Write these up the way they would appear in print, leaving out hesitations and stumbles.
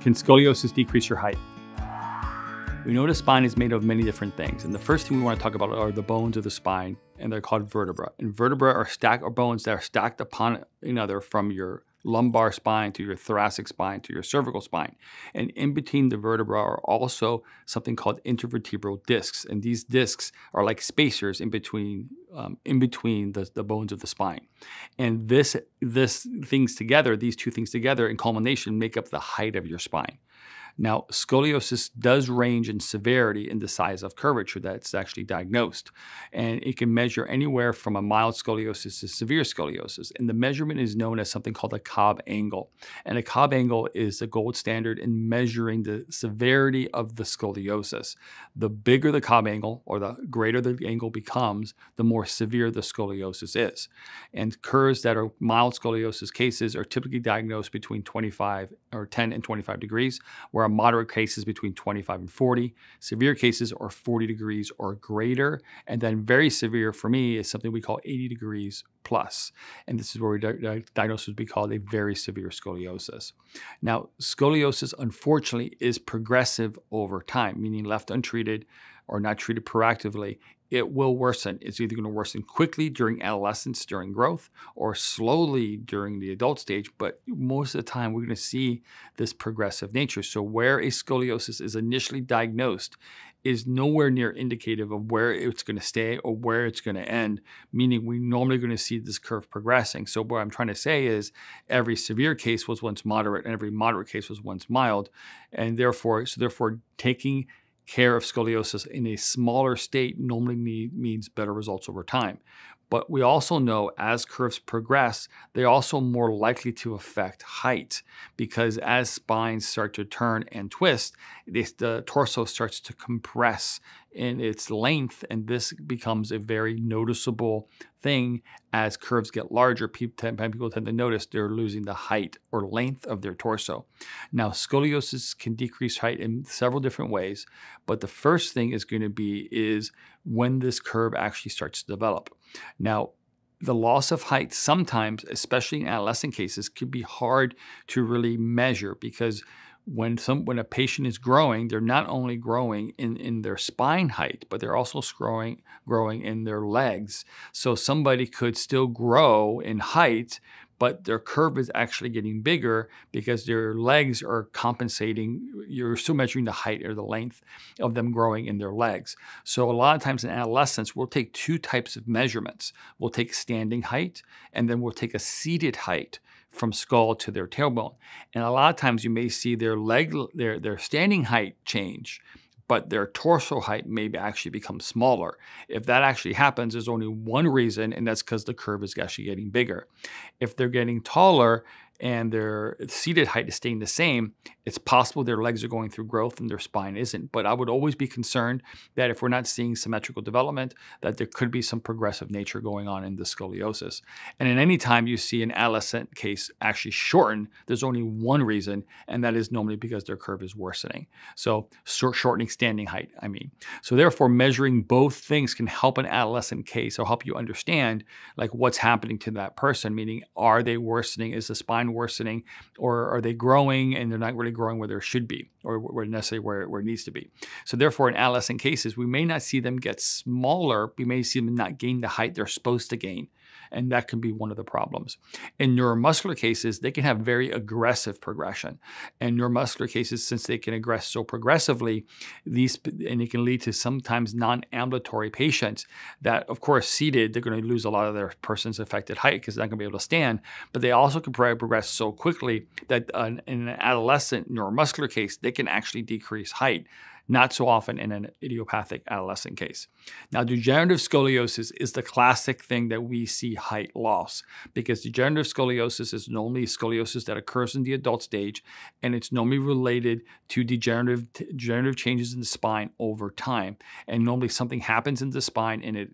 Can scoliosis decrease your height? We know the spine is made of many different things, and the first thing we want to talk about are the bones of the spine, and they're called vertebrae. And vertebrae are bones that are stacked upon another from your lumbar spine to your thoracic spine to your cervical spine. And in between the vertebrae are also something called intervertebral discs. And these discs are like spacers in between the bones of the spine. And these two things together in culmination make up the height of your spine. Now, scoliosis does range in severity in the size of curvature that's actually diagnosed. And it can measure anywhere from a mild scoliosis to severe scoliosis. And the measurement is known as something called a Cobb angle. And a Cobb angle is the gold standard in measuring the severity of the scoliosis. The bigger the Cobb angle, or the greater the angle becomes, the more severe the scoliosis is. And curves that are mild scoliosis cases are typically diagnosed between 10 and 25 degrees, where a moderate case is between 25 and 40. Severe cases are 40 degrees or greater. And then very severe for me is something we call 80 degrees plus. And this is where we diagnose would be called a very severe scoliosis. Now, scoliosis, unfortunately, is progressive over time, meaning left untreated or not treated proactively, it will worsen. It's either going to worsen quickly during adolescence, during growth, or slowly during the adult stage. But most of the time, we're going to see this progressive nature. So where a scoliosis is initially diagnosed is nowhere near indicative of where it's going to stay or where it's going to end, meaning we're normally going to see this curve progressing. So what I'm trying to say is every severe case was once moderate and every moderate case was once mild. And therefore taking care of scoliosis in a smaller state normally means better results over time. But we also know as curves progress, they're also more likely to affect height, because as spines start to turn and twist, the torso starts to compress in its length, and this becomes a very noticeable thing. As curves get larger, people tend to notice they're losing the height or length of their torso. Now, scoliosis can decrease height in several different ways, but the first thing is going to be is when this curve actually starts to develop. Now, the loss of height sometimes, especially in adolescent cases, can be hard to really measure, because when a patient is growing, they're not only growing in their spine height, but they're also growing in their legs. So somebody could still grow in height, but their curve is actually getting bigger because their legs are compensating. You're still measuring the height or the length of them growing in their legs. So a lot of times in adolescence, we'll take two types of measurements. We'll take standing height, and then we'll take a seated height from skull to their tailbone. And a lot of times you may see their standing height change, but their torso height may actually become smaller. If that actually happens, there's only one reason, and that's because the curve is actually getting bigger. If they're getting taller and their seated height is staying the same, it's possible their legs are going through growth and their spine isn't. But I would always be concerned that if we're not seeing symmetrical development, that there could be some progressive nature going on in the scoliosis. And in any time you see an adolescent case actually shorten, there's only one reason, and that is normally because their curve is worsening. So shortening standing height, I mean. So therefore, measuring both things can help an adolescent case or help you understand like what's happening to that person, meaning are they worsening? Is the spine worsening, or are they growing and they're not really growing where there should be or where it needs to be? So therefore, in adolescent cases, we may not see them get smaller. We may see them not gain the height they're supposed to gain. And that can be one of the problems. In neuromuscular cases, they can have very aggressive progression. And neuromuscular cases, since they can aggress so progressively, and it can lead to sometimes non-ambulatory patients that, of course, seated, they're going to lose a lot of their person's affected height because they're not going to be able to stand. But they also can probably progress so quickly that in an adolescent neuromuscular case, they can actually decrease height. Not so often in an idiopathic adolescent case. Now, degenerative scoliosis is the classic thing that we see height loss, because degenerative scoliosis is normally scoliosis that occurs in the adult stage, and it's normally related to degenerative changes in the spine over time. And normally something happens in the spine and it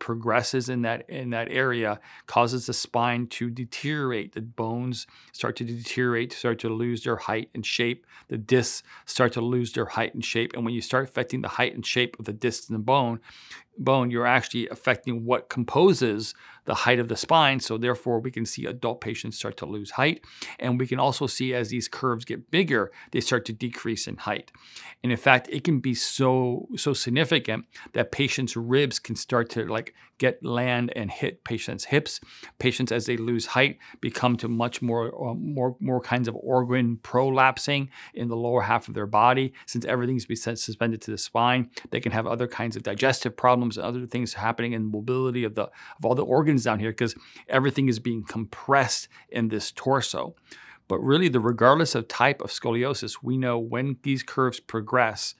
progresses in that area, causes the spine to deteriorate. The bones start to deteriorate, start to lose their height and shape. The discs start to lose their height and shape. And when you start affecting the height and shape of the discs and the bone, bone, you're actually affecting what composes the height of the spine. So therefore, we can see adult patients start to lose height. And we can also see as these curves get bigger, they start to decrease in height. And in fact, it can be so significant that patients' ribs can start to land and hit patients' hips. Patients, as they lose height, become to much more kinds of organ prolapsing in the lower half of their body. Since everything's been suspended to the spine, they can have other kinds of digestive problems and other things happening in the mobility of all the organs down here, because everything is being compressed in this torso. But really, regardless of type of scoliosis, we know when these curves progress,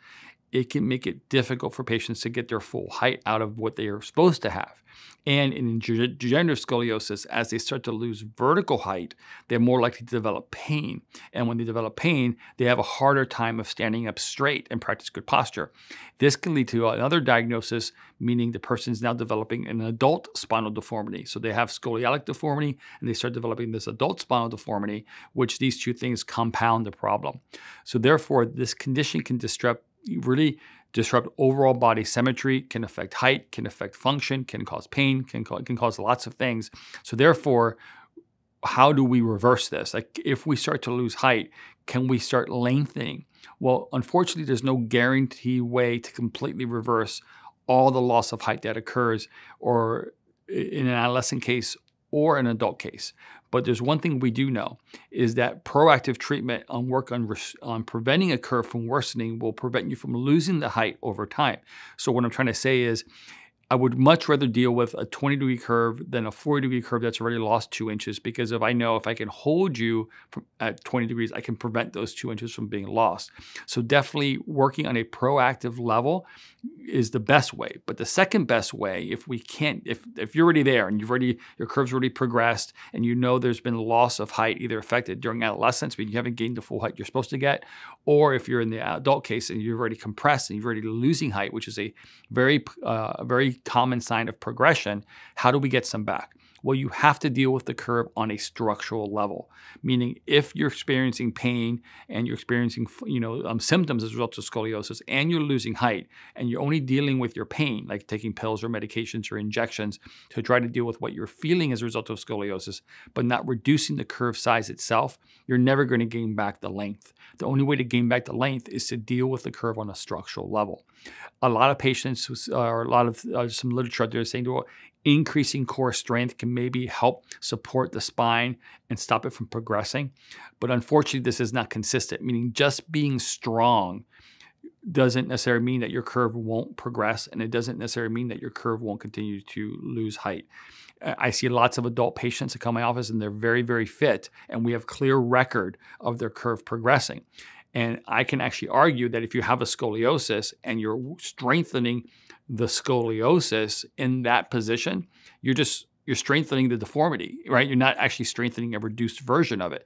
it can make it difficult for patients to get their full height out of what they are supposed to have. And in degenerative scoliosis, as they start to lose vertical height, they're more likely to develop pain. And when they develop pain, they have a harder time of standing up straight and practice good posture. This can lead to another diagnosis, meaning the person's now developing an adult spinal deformity. So they have scoliotic deformity, and they start developing this adult spinal deformity, which these two things compound the problem. So therefore, this condition can really disrupt overall body symmetry, can affect height, can affect function, can cause pain, can cause lots of things. So therefore, how do we reverse this? If we start to lose height, can we start lengthening? Well, unfortunately, there's no guarantee way to completely reverse all the loss of height that occurs, or in an adolescent case or an adult case. But there's one thing we do know, is that proactive treatment and work on preventing a curve from worsening will prevent you from losing the height over time. So what I'm trying to say is, I would much rather deal with a 20-degree curve than a 40-degree curve that's already lost 2 inches, because if I can hold you at 20 degrees, I can prevent those 2 inches from being lost. So definitely working on a proactive level is the best way. But the second best way, if you're already there and your curve's already progressed and there's been loss of height either affected during adolescence, but you haven't gained the full height you're supposed to get, or if you're in the adult case and you're already compressed and you're already losing height, which is a very common sign of progression, how do we get some back? Well, you have to deal with the curve on a structural level, meaning if you're experiencing pain and you're experiencing symptoms as a result of scoliosis and you're losing height and you're only dealing with your pain, like taking pills or medications or injections to try to deal with what you're feeling as a result of scoliosis, but not reducing the curve size itself, you're never going to gain back the length. The only way to gain back the length is to deal with the curve on a structural level. A lot of patients, some literature out there saying, well, increasing core strength can maybe help support the spine and stop it from progressing. But unfortunately, this is not consistent, meaning just being strong doesn't necessarily mean that your curve won't progress, and it doesn't necessarily mean that your curve won't continue to lose height. I see lots of adult patients that come to my office and they're very, very fit, and we have clear record of their curve progressing. And I can actually argue that if you have a scoliosis and you're strengthening the scoliosis in that position, you're strengthening the deformity, right? You're not actually strengthening a reduced version of it.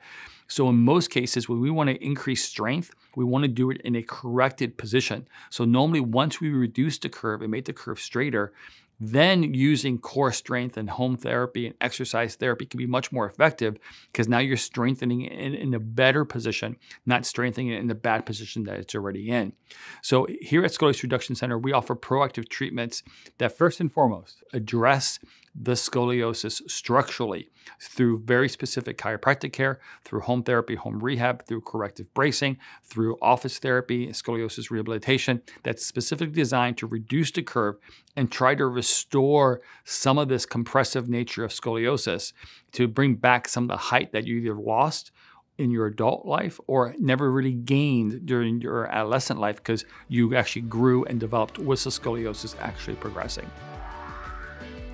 So in most cases, when we want to increase strength, we want to do it in a corrected position. So normally, once we reduce the curve and make the curve straighter, then using core strength and home therapy and exercise therapy can be much more effective, because now you're strengthening it in a better position, not strengthening it in the bad position that it's already in. So here at Scoliosis Reduction Center, we offer proactive treatments that first and foremost address the scoliosis structurally through very specific chiropractic care, through home therapy, home rehab, through corrective bracing, through office therapy, scoliosis rehabilitation that's specifically designed to reduce the curve and try to restore some of this compressive nature of scoliosis to bring back some of the height that you either lost in your adult life or never really gained during your adolescent life, because you actually grew and developed with the scoliosis actually progressing.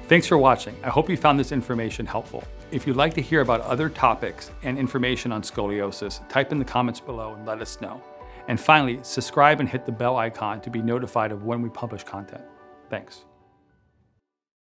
Thanks for watching. I hope you found this information helpful. If you'd like to hear about other topics and information on scoliosis, type in the comments below and let us know. And finally, subscribe and hit the bell icon to be notified of when we publish content. Thanks.